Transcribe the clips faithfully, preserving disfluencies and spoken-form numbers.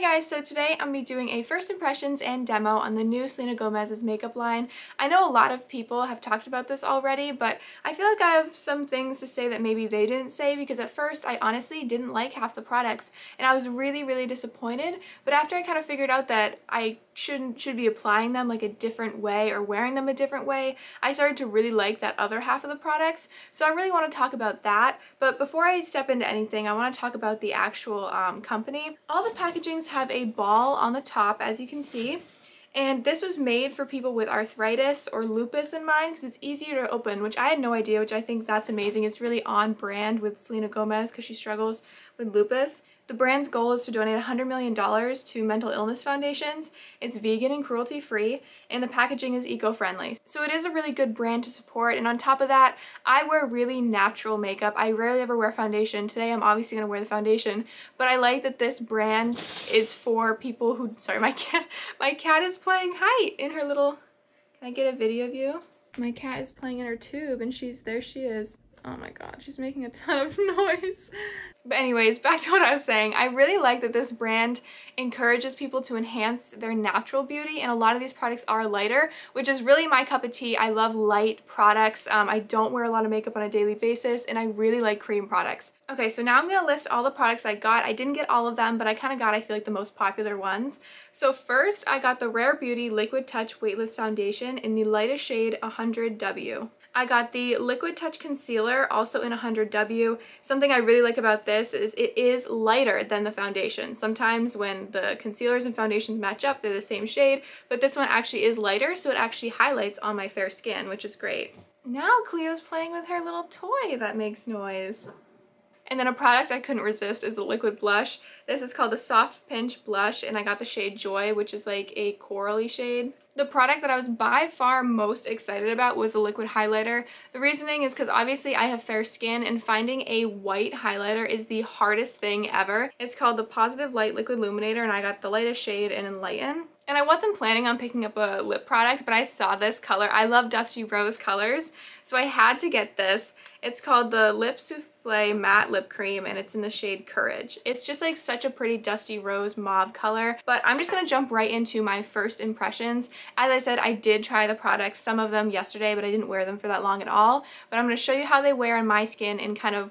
Hey guys, so today I'm going to be doing a first impressions and demo on the new Selena Gomez's makeup line. I know a lot of people have talked about this already, but I feel like I have some things to say that maybe they didn't say, because at first I honestly didn't like half the products and I was really, really disappointed. But after I kind of figured out that I shouldn't should be applying them like a different way or wearing them a different way, I started to really like that other half of the products. So I really want to talk about that. But before I step into anything, I want to talk about the actual um, company. All the packaging have a ball on the top, as you can see, and this was made for people with arthritis or lupus in mind because it's easier to open, which I had no idea, which I think that's amazing. It's really on brand with Selena Gomez because she struggles with lupus. The brand's goal is to donate one hundred million dollars to mental illness foundations. It's vegan and cruelty-free, and the packaging is eco-friendly. So it is a really good brand to support, and on top of that, I wear really natural makeup. I rarely ever wear foundation. Today I'm obviously gonna wear the foundation, but I like that this brand is for people who, sorry, my cat, my cat is playing hi in her little, can I get a video of you? My cat is playing in her tube, and she's, there she is. Oh my god, she's making a ton of noise. But anyways, back to what I was saying. I really like that this brand encourages people to enhance their natural beauty, and a lot of these products are lighter, which is really my cup of tea. I love light products. Um, I don't wear a lot of makeup on a daily basis, and I really like cream products. Okay, so now I'm gonna list all the products I got. I didn't get all of them, but I kinda got, I feel like, the most popular ones. So first, I got the Rare Beauty Liquid Touch Weightless Foundation in the lightest shade one hundred W. I got the Liquid Touch Concealer, also in one hundred W. Something I really like about this is it is lighter than the foundation. Sometimes when the concealers and foundations match up, they're the same shade, but this one actually is lighter, so it actually highlights on my fair skin, which is great. Now Cleo's playing with her little toy that makes noise. And then a product I couldn't resist is the Liquid Blush. This is called the Soft Pinch Blush, and I got the shade Joy, which is like a corally shade. The product that I was by far most excited about was the liquid highlighter. The reasoning is because obviously I have fair skin, and finding a white highlighter is the hardest thing ever. It's called the Positive Light Liquid Illuminator, and I got the lightest shade in Enlighten. And I wasn't planning on picking up a lip product, but I saw this color. I love Dusty Rose colors, so I had to get this. It's called the Lip Souffle Matte Lip Cream, and it's in the shade Courage. It's just like such a pretty Dusty Rose mauve color, but I'm just gonna jump right into my first impressions. As I said, I did try the products, some of them yesterday, but I didn't wear them for that long at all. But I'm going to show you how they wear on my skin and kind of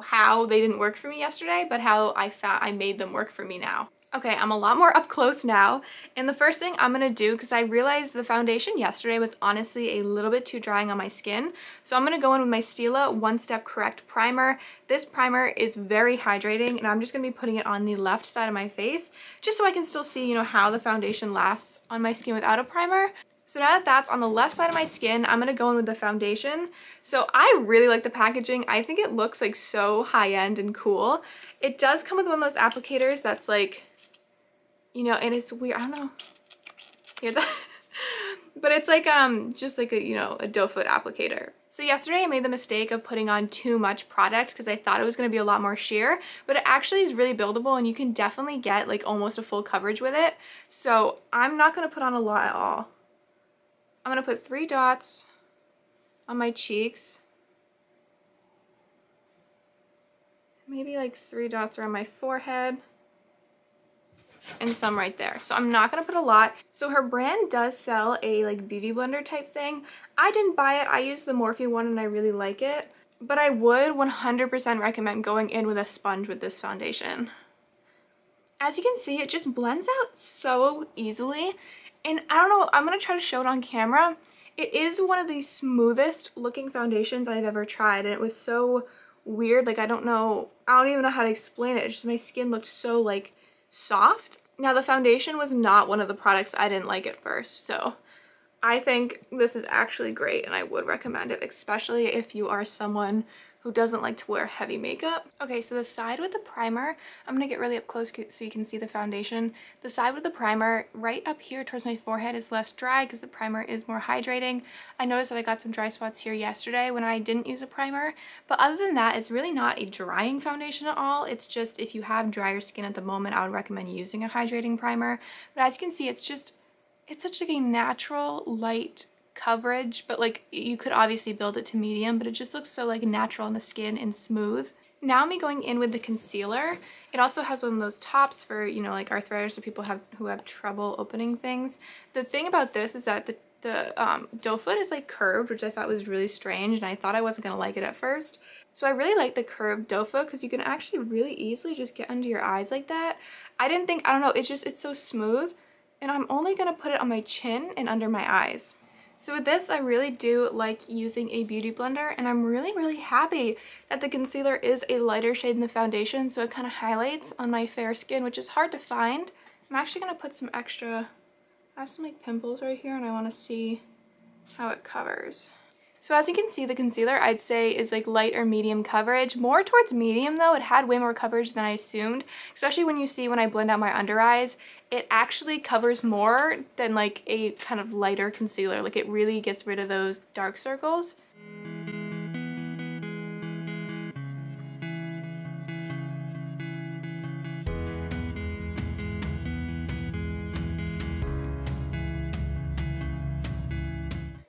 how they didn't work for me yesterday, but how I found I made them work for me now. Okay, I'm a lot more up close now, and the first thing I'm gonna do, because I realized the foundation yesterday was honestly a little bit too drying on my skin, so I'm gonna go in with my Stila One Step Correct Primer. This primer is very hydrating, and I'm just gonna be putting it on the left side of my face, just so I can still see, you know, how the foundation lasts on my skin without a primer. So now that that's on the left side of my skin, I'm gonna go in with the foundation. So I really like the packaging. I think it looks like so high-end and cool. It does come with one of those applicators that's like, you know, and it's weird, I don't know, hear that? But it's like, um, just like a, you know, a doe foot applicator. So yesterday I made the mistake of putting on too much product because I thought it was going to be a lot more sheer, but it actually is really buildable, and you can definitely get like almost a full coverage with it. So I'm not going to put on a lot at all. I'm going to put three dots on my cheeks. Maybe like three dots around my forehead. And some right there. So I'm not gonna put a lot. So her brand does sell a like beauty blender type thing. I didn't buy it. I used the Morphe one and I really like it. But I would one hundred percent recommend going in with a sponge with this foundation. As you can see, it just blends out so easily. And I don't know, I'm gonna try to show it on camera. It is one of the smoothest looking foundations I've ever tried, and it was so weird. Like I don't know, I don't even know how to explain it. It's just my skin looked so like soft. Now the foundation was not one of the products I didn't like at first, so I think this is actually great and I would recommend it, especially if you are someone who doesn't like to wear heavy makeup. Okay, so the side with the primer, I'm gonna get really up close so you can see the foundation. The side with the primer right up here towards my forehead is less dry because the primer is more hydrating. I noticed that I got some dry spots here yesterday when I didn't use a primer, but other than that, it's really not a drying foundation at all. It's just if you have drier skin at the moment, I would recommend using a hydrating primer. But as you can see, it's just, it's such like a natural light coverage, but like you could obviously build it to medium, but it just looks so like natural on the skin and smooth. Now me going in with the concealer. It also has one of those tops for, you know, like arthritis or people have who have trouble opening things. The thing about this is that the The um, doe foot is like curved, which I thought was really strange, and I thought I wasn't going to like it at first. So I really like the curved doe foot because you can actually really easily just get under your eyes like that. I didn't think, I don't know, it's just, it's so smooth. And I'm only going to put it on my chin and under my eyes. So with this, I really do like using a beauty blender, and I'm really, really happy that the concealer is a lighter shade than the foundation, so it kind of highlights on my fair skin, which is hard to find. I'm actually going to put some extra... I have some like pimples right here and I want to see how it covers. So as you can see, the concealer I'd say is like light or medium coverage, more towards medium though. It had way more coverage than I assumed, especially when you see when I blend out my under eyes, it actually covers more than like a kind of lighter concealer. Like it really gets rid of those dark circles.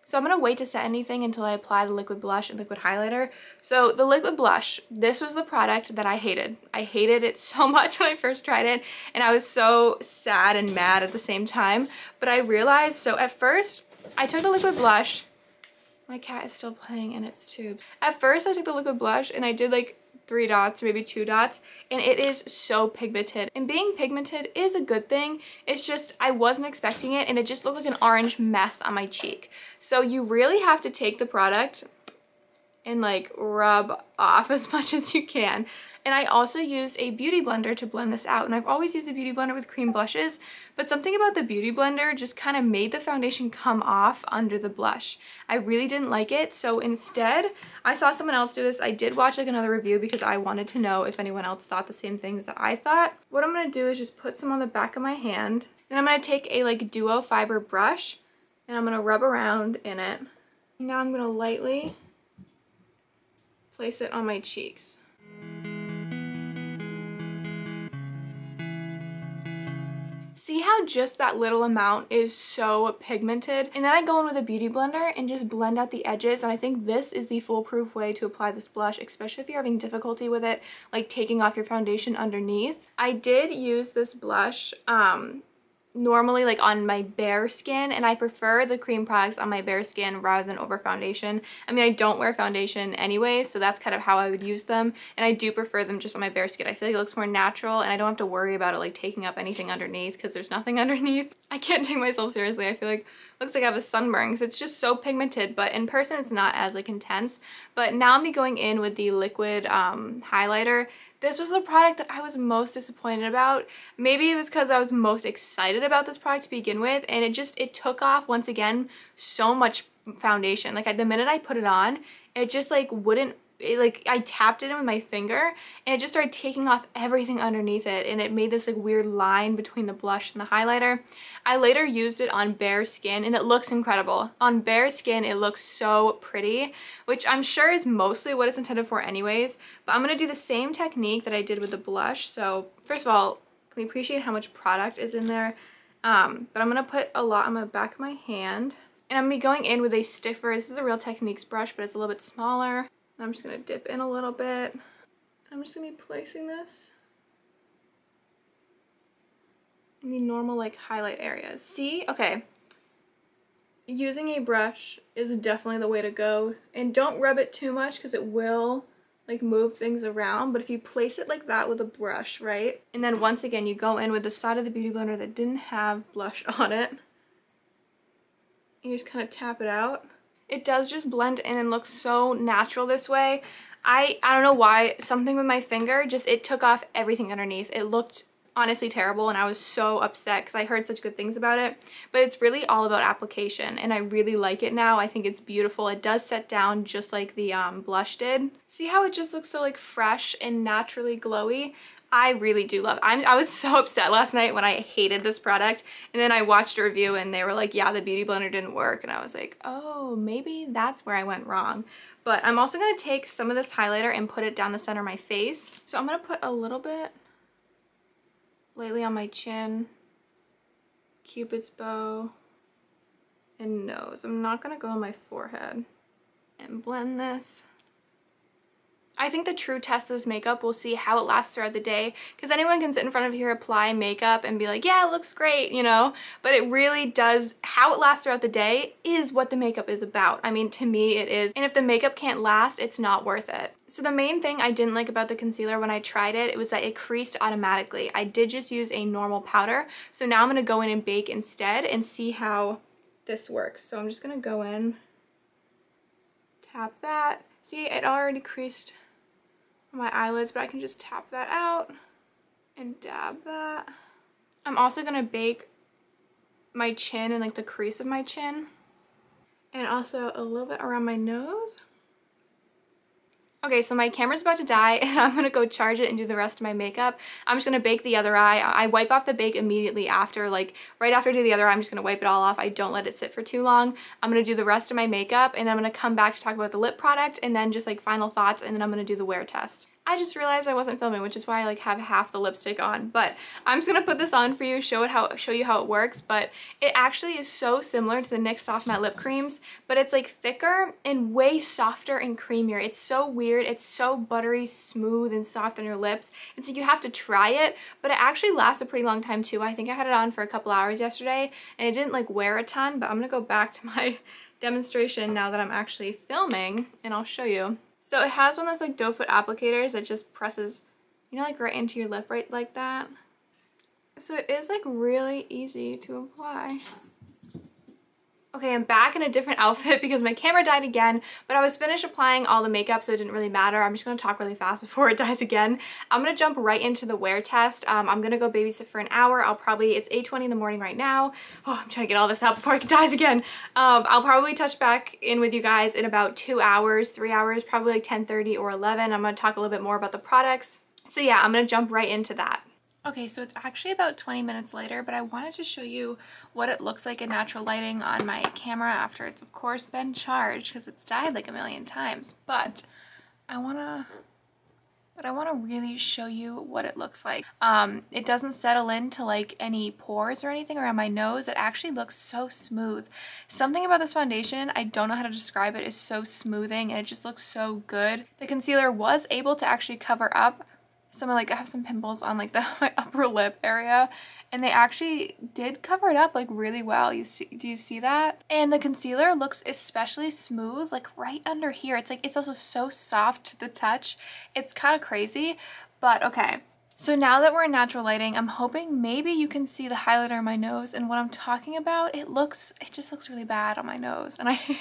So I'm going to wait to set anything until I apply the liquid blush and liquid highlighter. So the liquid blush, this was the product that I hated. I hated it so much when I first tried it, and I was so sad and mad at the same time. But I realized, so at first I took the liquid blush. My cat is still playing in its tube. At first I took the liquid blush and I did like three dots, maybe two dots, and it is so pigmented. And being pigmented is a good thing. It's just I wasn't expecting it, and it just looked like an orange mess on my cheek. So you really have to take the product and like rub off as much as you can. And I also use a beauty blender to blend this out. And I've always used a beauty blender with cream blushes, but something about the beauty blender just kind of made the foundation come off under the blush. I really didn't like it. So instead, I saw someone else do this. I did watch like another review because I wanted to know if anyone else thought the same things that I thought. What I'm gonna do is just put some on the back of my hand. Then I'm gonna take a like duo fiber brush and I'm gonna rub around in it. Now I'm gonna lightly place it on my cheeks. See how just that little amount is so pigmented? And then I go in with a beauty blender and just blend out the edges, and I think this is the foolproof way to apply this blush, especially if you're having difficulty with it, like taking off your foundation underneath. I did use this blush um, normally like on my bare skin, and I prefer the cream products on my bare skin rather than over foundation. I mean, I don't wear foundation anyway, so that's kind of how I would use them, and I do prefer them just on my bare skin. I feel like it looks more natural and I don't have to worry about it like taking up anything underneath because there's nothing underneath. I can't take myself seriously. I feel like looks like I have a sunburn because it's just so pigmented, but in person it's not as like intense. But now I'm going in with the liquid um, highlighter. This was the product that I was most disappointed about. Maybe it was because I was most excited about this product to begin with, and it just, it took off once again so much foundation. Like I, the minute I put it on, it just like wouldn't, it, like I tapped it in with my finger and it just started taking off everything underneath it, and it made this like weird line between the blush and the highlighter. I later used it on bare skin and it looks incredible. On bare skin it looks so pretty, which I'm sure is mostly what it's intended for anyways, but I'm going to do the same technique that I did with the blush. So first of all, can we appreciate how much product is in there? Um, but I'm going to put a lot on the back of my hand, and I'm going to be going in with a stiffer, this is a Real Techniques brush but it's a little bit smaller. I'm just going to dip in a little bit. I'm just going to be placing this in the normal like highlight areas. See? Okay. Using a brush is definitely the way to go, and don't rub it too much because it will like move things around, but if you place it like that with a brush, right? And then once again you go in with the side of the beauty blender that didn't have blush on it. You just kind of tap it out. It does just blend in and look so natural this way. I, I don't know why, something with my finger, just it took off everything underneath. It looked honestly terrible and I was so upset because I heard such good things about it. But it's really all about application, and I really like it now. I think it's beautiful. It does set down just like the um, blush did. See how it just looks so like fresh and naturally glowy? I really do love it. I'm, I was so upset last night when I hated this product, and then I watched a review and they were like, yeah, the beauty blender didn't work, and I was like, oh, maybe that's where I went wrong. But I'm also going to take some of this highlighter and put it down the center of my face. So I'm going to put a little bit lightly on my chin, Cupid's bow, and nose. I'm not going to go on my forehead, and blend this I think the true test is makeup. We'll see how it lasts throughout the day, because anyone can sit in front of here, apply makeup, and be like, yeah, it looks great, you know? But it really does, how it lasts throughout the day is what the makeup is about. I mean, to me it is. And if the makeup can't last, it's not worth it. So the main thing I didn't like about the concealer when I tried it, it was that it creased automatically. I did just use a normal powder. So now I'm gonna go in and bake instead and see how this works. So I'm just gonna go in, tap that. See, it already creased my eyelids, but I can just tap that out and dab that. I'm also gonna bake my chin and like the crease of my chin, and also a little bit around my nose. Okay, so my camera's about to die and I'm gonna go charge it and do the rest of my makeup. I'm just gonna bake the other eye. I wipe off the bake immediately after, like right after I do the other eye, I'm just gonna wipe it all off. I don't let it sit for too long. I'm gonna do the rest of my makeup and I'm gonna come back to talk about the lip product and then just like final thoughts, and then I'm gonna do the wear test. I just realized I wasn't filming, which is why I like have half the lipstick on, but I'm just gonna put this on for you, show it how, show you how it works. But it actually is so similar to the NYX Soft Matte Lip Creams, but it's like thicker and way softer and creamier. It's so weird. It's so buttery, smooth, and soft on your lips. It's like you have to try it, but it actually lasts a pretty long time too. I think I had it on for a couple hours yesterday and it didn't like wear a ton, but I'm gonna go back to my demonstration now that I'm actually filming and I'll show you. So it has one of those like doe foot applicators that just presses, you know, like right into your lip right like that. So it is like really easy to apply. Okay, I'm back in a different outfit because my camera died again, but I was finished applying all the makeup, so it didn't really matter. I'm just gonna talk really fast before it dies again. I'm gonna jump right into the wear test. Um, I'm gonna go babysit for an hour. I'll probably, it's eight twenty in the morning right now. Oh, I'm trying to get all this out before it dies again. Um, I'll probably touch back in with you guys in about two hours, three hours, probably like ten thirty or eleven. I'm gonna talk a little bit more about the products. So yeah, I'm gonna jump right into that. Okay, so it's actually about twenty minutes later, but I wanted to show you what it looks like in natural lighting on my camera after it's of course been charged, because it's died like a million times. But I wanna, but I wanna really show you what it looks like. Um, it doesn't settle into like any pores or anything around my nose. It actually looks so smooth. Something about this foundation, I don't know how to describe it, is so smoothing and it just looks so good. The concealer was able to actually cover up some of, like, I have some pimples on like the my upper lip area, and they actually did cover it up like really well. You see, do you see that? And the concealer looks especially smooth like right under here. It's like, it's also so soft to the touch. It's kind of crazy, but okay. So now that we're in natural lighting, I'm hoping maybe you can see the highlighter on my nose and what I'm talking about. It looks, it just looks really bad on my nose. And I,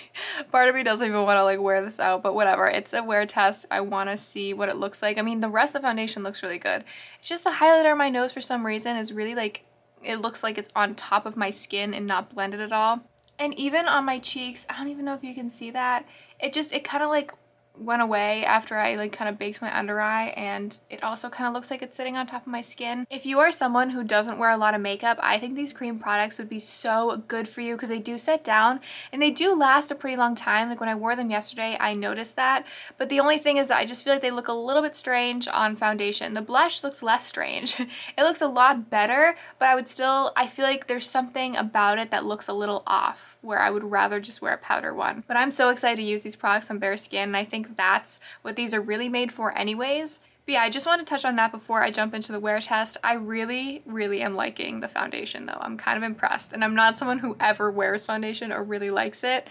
part of me doesn't even want to like wear this out, but whatever. It's a wear test. I want to see what it looks like. I mean, the rest of the foundation looks really good. It's just the highlighter on my nose for some reason is really like, it looks like it's on top of my skin and not blended at all. And even on my cheeks, I don't even know if you can see that. It just, it kind of like went away after I like kind of baked my under eye, and it also kind of looks like it's sitting on top of my skin. If you are someone who doesn't wear a lot of makeup, I think these cream products would be so good for you because they do set down and they do last a pretty long time. Like when I wore them yesterday, I noticed that, but the only thing is I just feel like they look a little bit strange on foundation. The blush looks less strange. It looks a lot better, but I would still, I feel like there's something about it that looks a little off, where I would rather just wear a powder one. But I'm so excited to use these products on bare skin, and I think that's what these are really made for anyways. But yeah, I just want to touch on that before I jump into the wear test. I really, really am liking the foundation though. I'm kind of impressed, and I'm not someone who ever wears foundation or really likes it.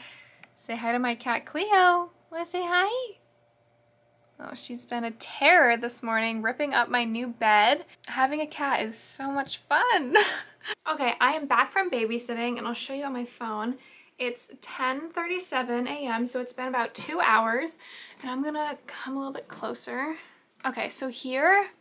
Say hi to my cat Cleo. Wanna say hi? Oh, she's been a terror this morning, ripping up my new bed. Having a cat is so much fun. Okay, I am back from babysitting and I'll show you on my phone. It's ten thirty-seven a m, so it's been about two hours, and I'm gonna come a little bit closer. Okay, so here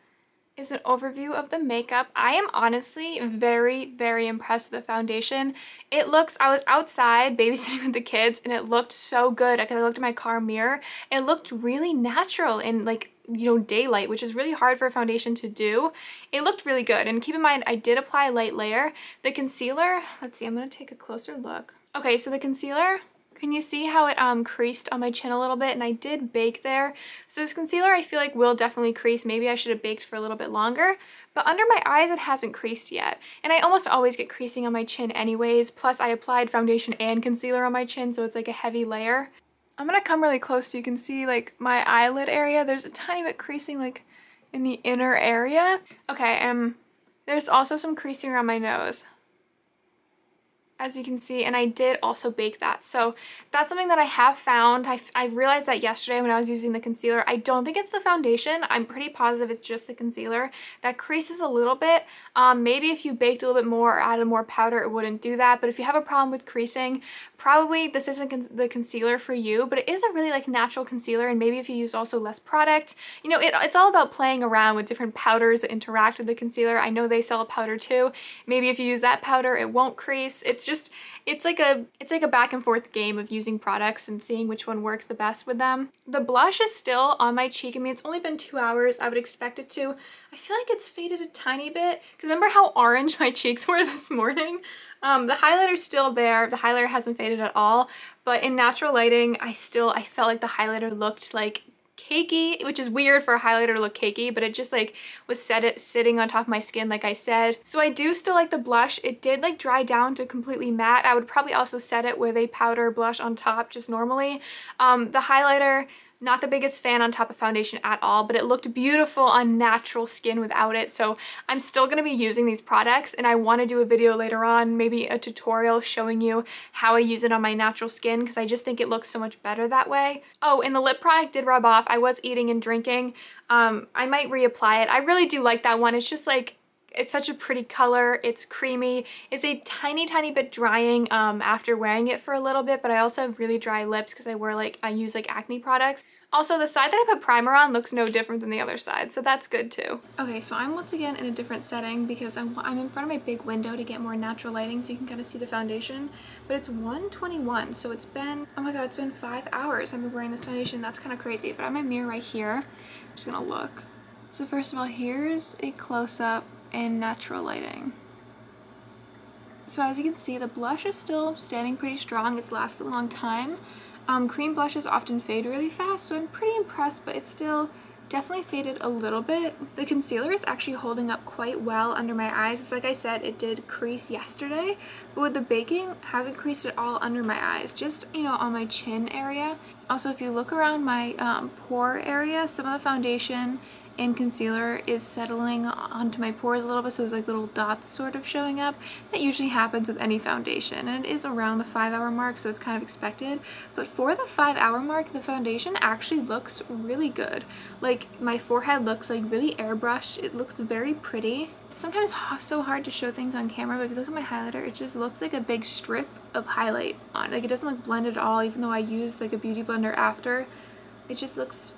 is an overview of the makeup. I am honestly very, very impressed with the foundation. It looks, I was outside babysitting with the kids, and it looked so good. I looked at my car mirror. It looked really natural and like, you know, daylight, which is really hard for a foundation to do. It looked really good, and keep in mind, I did apply a light layer. The concealer, let's see, I'm gonna take a closer look. Okay, so the concealer, can you see how it um, creased on my chin a little bit? And I did bake there. So this concealer I feel like will definitely crease. Maybe I should have baked for a little bit longer. But under my eyes, it hasn't creased yet. And I almost always get creasing on my chin anyways. Plus I applied foundation and concealer on my chin, so it's like a heavy layer. I'm gonna come really close so you can see like my eyelid area. There's a tiny bit creasing like in the inner area. Okay, um, there's also some creasing around my nose, as you can see, and I did also bake that. So that's something that I have found. I, I realized that yesterday when I was using the concealer. I don't think it's the foundation. I'm pretty positive it's just the concealer that creases a little bit. Um, maybe if you baked a little bit more or added more powder, it wouldn't do that. But if you have a problem with creasing, probably this isn't con the concealer for you, but it is a really like natural concealer. And maybe if you use also less product, you know, it, it's all about playing around with different powders that interact with the concealer. I know they sell a powder too. Maybe if you use that powder, it won't crease. It's just it's like a it's like a back and forth game of using products and seeing which one works the best with them. The blush is still on my cheek. I mean, it's only been two hours. I would expect it to. I feel like it's faded a tiny bit because remember how orange my cheeks were this morning? Um, the highlighter's still there. The highlighter hasn't faded at all, but in natural lighting I still I felt like the highlighter looked like cakey, which is weird for a highlighter to look cakey, but it just like was set it sitting on top of my skin, like I said. So I do still like the blush. It did like dry down to completely matte. I would probably also set it with a powder blush on top just normally. Um, the highlighter, not the biggest fan on top of foundation at all, but it looked beautiful on natural skin without it. So I'm still going to be using these products, and I want to do a video later on, maybe a tutorial showing you how I use it on my natural skin, because I just think it looks so much better that way. Oh, and the lip product did rub off. I was eating and drinking. Um, I might reapply it. I really do like that one. It's just like, it's such a pretty color. It's creamy. It's a tiny, tiny bit drying um, after wearing it for a little bit, but I also have really dry lips because I wear like, I use like acne products. Also, the side that I put primer on looks no different than the other side, so that's good too. Okay, so I'm once again in a different setting because I'm, I'm in front of my big window to get more natural lighting so you can kind of see the foundation, but it's one twenty-one, so it's been, oh my god, it's been five hours I've been wearing this foundation. That's kind of crazy, but I have my mirror right here. I'm just gonna look. So first of all, here's a close-up in natural lighting. So as you can see, the blush is still standing pretty strong. It's lasted a long time. Um, cream blushes often fade really fast, so I'm pretty impressed, but it's still definitely faded a little bit. The concealer is actually holding up quite well under my eyes. It's like I said, it did crease yesterday, but with the baking, it hasn't creased at all under my eyes, just, you know, on my chin area. Also, if you look around my um, pore area, some of the foundation and concealer is settling onto my pores a little bit, so there's like little dots sort of showing up. That usually happens with any foundation, and it is around the five hour mark, so it's kind of expected. But for the five hour mark, the foundation actually looks really good. Like, my forehead looks like really airbrushed. It looks very pretty. It's sometimes so hard to show things on camera, but if you look at my highlighter, it just looks like a big strip of highlight on it. Like, it doesn't look blended at all, even though I used like a beauty blender after. It just looks,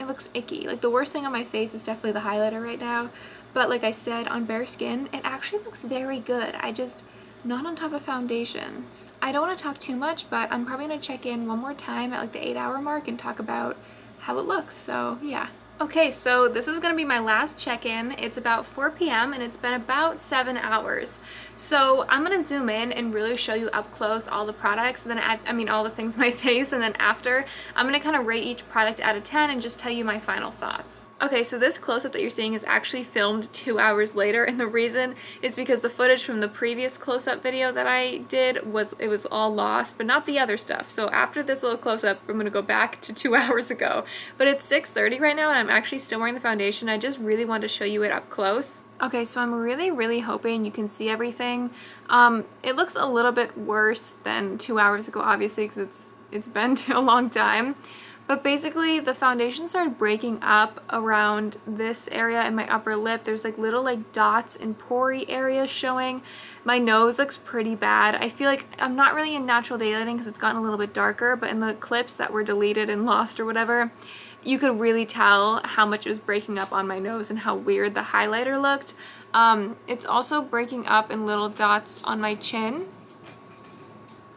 it looks icky. Like, the worst thing on my face is definitely the highlighter right now, but like I said, on bare skin it actually looks very good. I just, not on top of foundation. I don't want to talk too much, but I'm probably going to check in one more time at like the eight hour mark and talk about how it looks. So yeah. Okay, so this is going to be my last check-in. It's about four p m and it's been about seven hours. So I'm going to zoom in and really show you up close all the products, and then at, I mean all the things in my face, and then after I'm going to kind of rate each product out of ten and just tell you my final thoughts. Okay, so this close-up that you're seeing is actually filmed two hours later, and the reason is because the footage from the previous close-up video that I did was, it was all lost, but not the other stuff. So after this little close-up, I'm going to go back to two hours ago. But it's six thirty right now, and I'm actually still wearing the foundation. I just really wanted to show you it up close. Okay, so I'm really, really hoping you can see everything. Um, it looks a little bit worse than two hours ago, obviously, because it's, it's been a long time. But basically, the foundation started breaking up around this area in my upper lip. There's like little like dots and pore-y areas showing. My nose looks pretty bad. I feel like I'm not really in natural daylighting because it's gotten a little bit darker, but in the clips that were deleted and lost or whatever, you could really tell how much it was breaking up on my nose and how weird the highlighter looked. Um, it's also breaking up in little dots on my chin.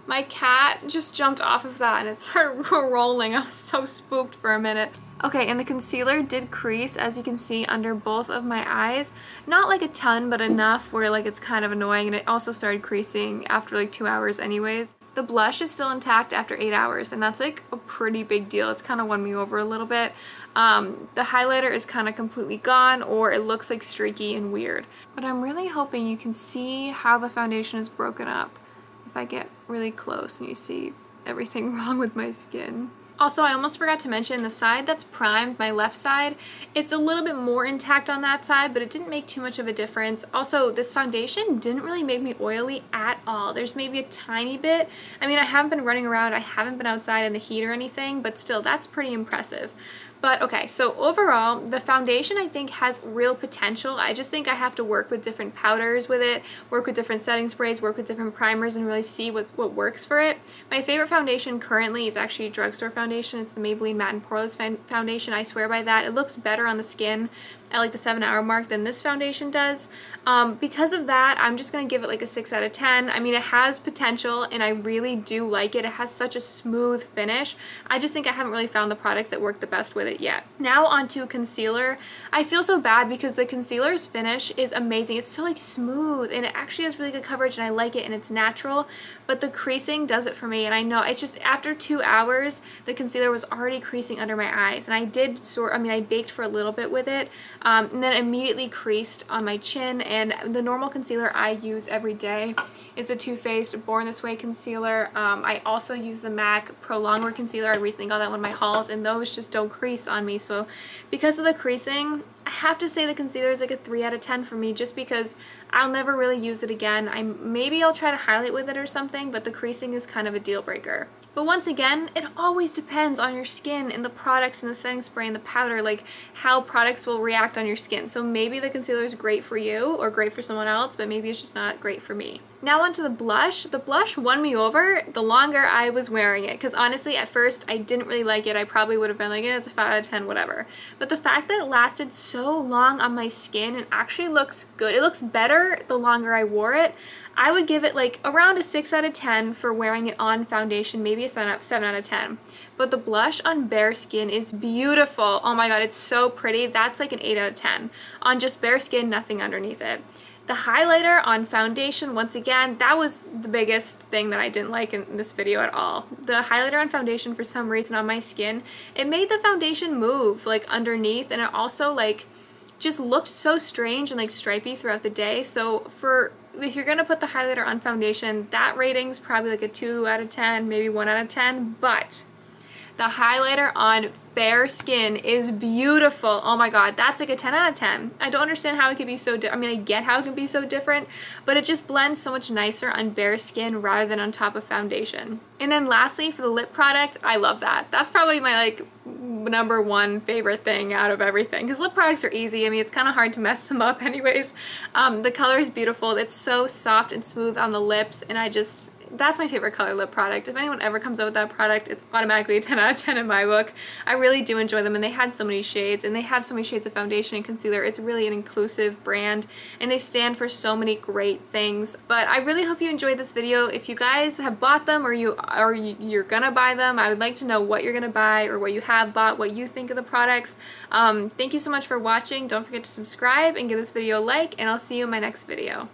My cat just jumped off of that and it started rolling. I was so spooked for a minute. Okay, and the concealer did crease, as you can see, under both of my eyes. Not like a ton, but enough where like it's kind of annoying, and it also started creasing after like two hours anyways. The blush is still intact after eight hours, and that's like a pretty big deal. It's kind of won me over a little bit. Um, the highlighter is kind of completely gone, or it looks like streaky and weird. But I'm really hoping you can see how the foundation is broken up. If I get really close and you see everything wrong with my skin. Also, I almost forgot to mention the side that's primed, my left side, it's a little bit more intact on that side, but it didn't make too much of a difference. Also, this foundation didn't really make me oily at all. There's maybe a tiny bit. I mean, I haven't been running around, I haven't been outside in the heat or anything, but still, that's pretty impressive. But okay, so overall, the foundation I think has real potential. I just think I have to work with different powders with it, work with different setting sprays, work with different primers, and really see what, what works for it. My favorite foundation currently is actually a drugstore foundation. It's the Maybelline Matte and Poreless foundation. I swear by that. It looks better on the skin at like the seven hour mark than this foundation does. Um, because of that, I'm just going to give it like a six out of ten. I mean, it has potential, and I really do like it. It has such a smooth finish. I just think I haven't really found the products that work the best with it yet. Now onto concealer. I feel so bad because the concealer's finish is amazing. It's so like smooth, and it actually has really good coverage, and I like it, and it's natural, but the creasing does it for me. And I know it's just after two hours the concealer was already creasing under my eyes, and I did sort I mean I baked for a little bit with it, um, and then immediately creased on my chin. And the normal concealer I use every day is the Too Faced Born This Way concealer. um, I also use the MAC Pro Longwear concealer. I recently got that one of my hauls, and those just don't crease on me. So because of the creasing, I have to say the concealer is like a three out of ten for me, just because I'll never really use it again. I maybe I'll try to highlight with it or something, but the creasing is kind of a deal breaker. But once again, it always depends on your skin and the products and the setting spray and the powder, like how products will react on your skin. So maybe the concealer is great for you or great for someone else, but maybe it's just not great for me. Now onto the blush. The blush won me over the longer I was wearing it, because honestly at first I didn't really like it. I probably would have been like, yeah, it's a five out of ten, whatever. But the fact that it lasted so long on my skin and actually looks good, it looks better the longer I wore it, I would give it like around a six out of ten for wearing it on foundation, maybe a seven out of ten. But the blush on bare skin is beautiful. Oh my god, it's so pretty. That's like an eight out of ten. On just bare skin, nothing underneath it. The highlighter on foundation, once again, that was the biggest thing that I didn't like in this video at all. The highlighter on foundation, for some reason on my skin, it made the foundation move like underneath, and it also like just looked so strange and like stripey throughout the day. So for if you're gonna put the highlighter on foundation, that rating's probably like a two out of ten, maybe one out of ten. But the highlighter on fair skin is beautiful. Oh my god, that's like a ten out of ten. I don't understand how it could be so different. I mean, I get how it can be so different, but it just blends so much nicer on bare skin rather than on top of foundation. And then lastly, for the lip product, I love that. That's probably my like number one favorite thing out of everything, because lip products are easy. I mean, it's kind of hard to mess them up anyways. Um, the color is beautiful. It's so soft and smooth on the lips, and I just... that's my favorite color lip product. If anyone ever comes out with that product, it's automatically a ten out of ten in my book. I really do enjoy them, and they had so many shades, and they have so many shades of foundation and concealer. It's really an inclusive brand, and they stand for so many great things. But I really hope you enjoyed this video. If you guys have bought them, or you or you're gonna buy them, I would like to know what you're gonna buy or what you have bought, what you think of the products. Um, thank you so much for watching. Don't forget to subscribe and give this video a like, and I'll see you in my next video.